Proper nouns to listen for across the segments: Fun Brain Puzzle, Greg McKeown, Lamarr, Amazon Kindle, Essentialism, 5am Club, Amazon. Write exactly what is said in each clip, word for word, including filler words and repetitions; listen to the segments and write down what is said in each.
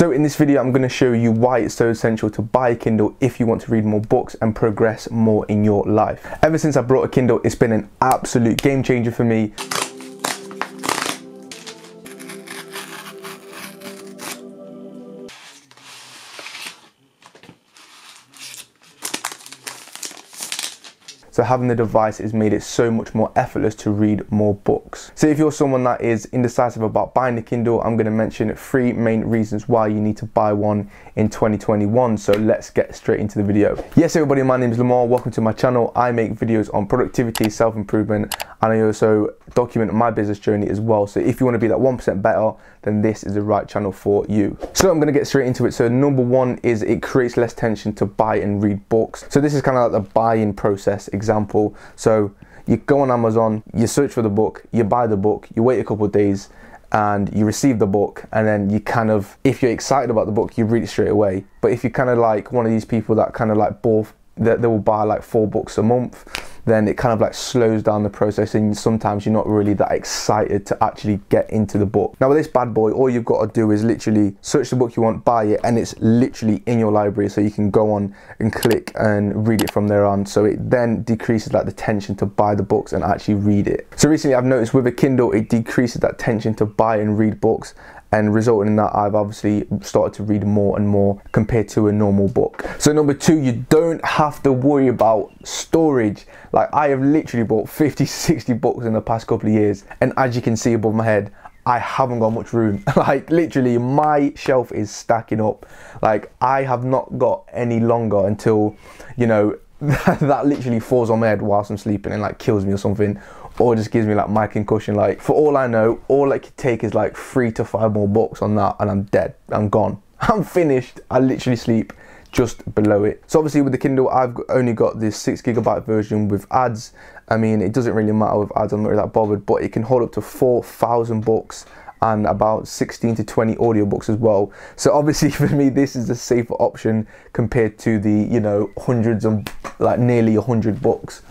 So in this video, I'm going to show you why it's so essential to buy a Kindle if you want to read more books and progress more in your life. Ever since I bought a Kindle, it's been an absolute game changer for me. So having the device has made it so much more effortless to read more books. So if you're someone that is indecisive about buying a Kindle, I'm going to mention three main reasons why you need to buy one in twenty twenty-one. So let's get straight into the video. Yes, everybody, my name is Lamarr. Welcome to my channel. I make videos on productivity, self-improvement, and I also document my business journey as well. So if you want to be that one percent better, then this is the right channel for you. So I'm going to get straight into it. So number one is it creates less tension to buy and read books. So this is kind of like the buy-in process exactly. Example. So you go on Amazon, you search for the book, you buy the book, you wait a couple of days and you receive the book, and then you kind of, if you're excited about the book, you read it straight away. But if you're kind of like one of these people that kind of like bought, that they will buy like four books a month, then it kind of like slows down the process and sometimes you're not really that excited to actually get into the book. Now with this bad boy, all you've got to do is literally search the book you want, buy it, and it's literally in your library, so you can go on and click and read it from there on. So it then decreases like the tension to buy the books and actually read it. So recently I've noticed with a Kindle, it decreases that tension to buy and read books, and resulting in that I've obviously started to read more and more compared to a normal book. So number two, you don't have to worry about storage. Like I have literally bought fifty, sixty books in the past couple of years, and as you can see above my head, I haven't got much room. Like literally my shelf is stacking up. Like I have not got any longer until, you know, that literally falls on my head whilst I'm sleeping and like kills me or something, or just gives me like my concussion. Like for all I know, all I could take is like three to five more books on that and I'm dead, I'm gone, I'm finished. I literally sleep just below it. So obviously with the Kindle, I've only got this six gigabyte version with ads. I mean, it doesn't really matter with ads, I'm not really that bothered, but it can hold up to four thousand books and about sixteen to twenty audiobooks as well. So obviously for me, this is a safer option compared to the, you know, hundreds and like nearly one hundred books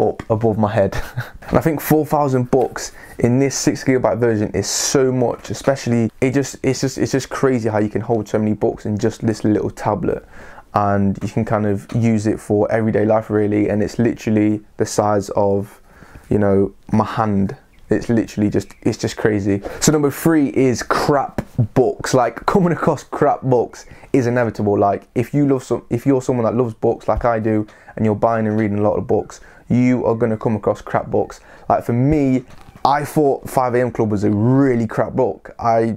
up above my head. And I think four thousand books in this six gigabyte version is so much, especially it just it's just it's just crazy how you can hold so many books in just this little tablet, and you can kind of use it for everyday life really. And it's literally the size of, you know, my hand. It's literally just, it's just crazy. So number three is crap books. Like coming across crap books is inevitable. Like if you love some, if you're someone that loves books like I do, and you're buying and reading a lot of books, you are gonna come across crap books. Like for me, I thought five A M Club was a really crap book. I,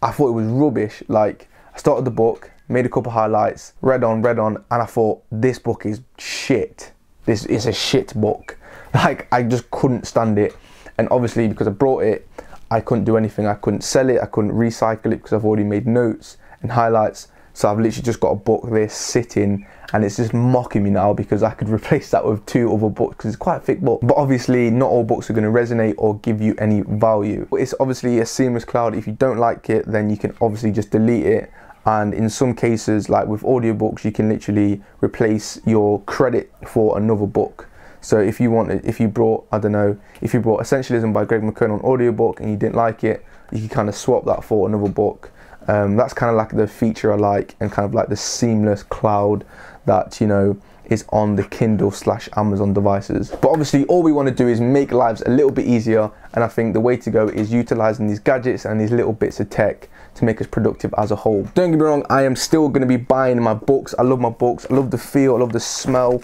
I thought it was rubbish. Like I started the book, made a couple highlights, read on, read on, and I thought this book is shit. This is a shit book. Like I just couldn't stand it. And obviously because I brought it, I couldn't do anything. I couldn't sell it, I couldn't recycle it because I've already made notes and highlights. So I've literally just got a book there sitting, and it's just mocking me now because I could replace that with two other books because it's quite a thick book. But obviously not all books are going to resonate or give you any value. It's obviously a seamless cloud. If you don't like it, then you can obviously just delete it. And in some cases, like with audiobooks, you can literally replace your credit for another book. So if you wanted, if you brought, I don't know, if you brought Essentialism by Greg McKeown on audiobook and you didn't like it, you could kind of swap that for another book. Um, that's kind of like the feature I like, and kind of like the seamless cloud that, you know, is on the Kindle slash Amazon devices. But obviously all we want to do is make lives a little bit easier, and I think the way to go is utilizing these gadgets and these little bits of tech to make us productive as a whole. Don't get me wrong, I am still going to be buying my books. I love my books, I love the feel, I love the smell.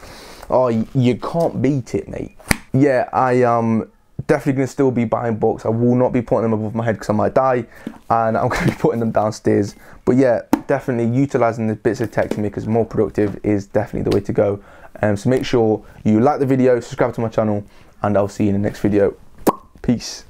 Oh, you can't beat it, mate. Yeah, I am definitely going to still be buying books. I will not be putting them above my head because I might die, and I'm going to be putting them downstairs. But yeah, definitely utilising the bits of tech to make us more productive is definitely the way to go. Um, so make sure you like the video, subscribe to my channel, and I'll see you in the next video. Peace.